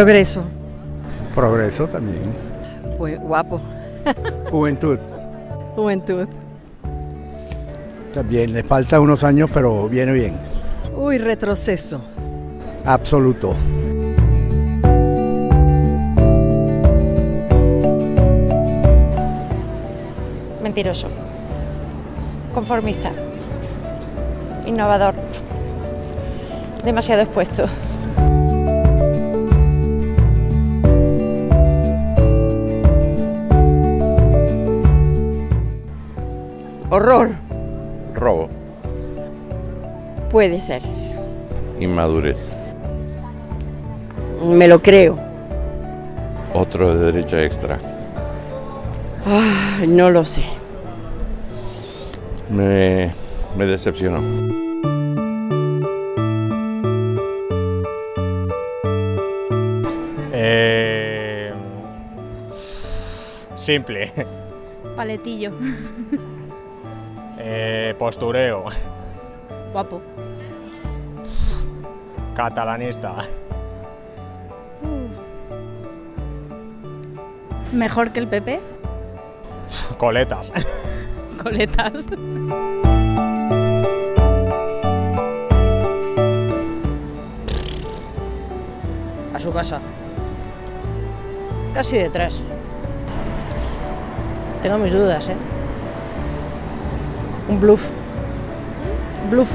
Progreso. Progreso también. Pues guapo. Juventud. Juventud. También le falta unos años, pero viene bien. Uy, retroceso. Absoluto. Mentiroso. Conformista. Innovador. Demasiado expuesto. Horror. Robo. Puede ser. Inmadurez. Me lo creo. Otro de derecha extra. Oh, no lo sé. Me decepcionó. Simple. Paletillo. Postureo. Guapo. Catalanista. Mejor que el PP. Coletas. Coletas. A su casa. Casi detrás. Tengo mis dudas, ¿eh? Un bluff. Bluff.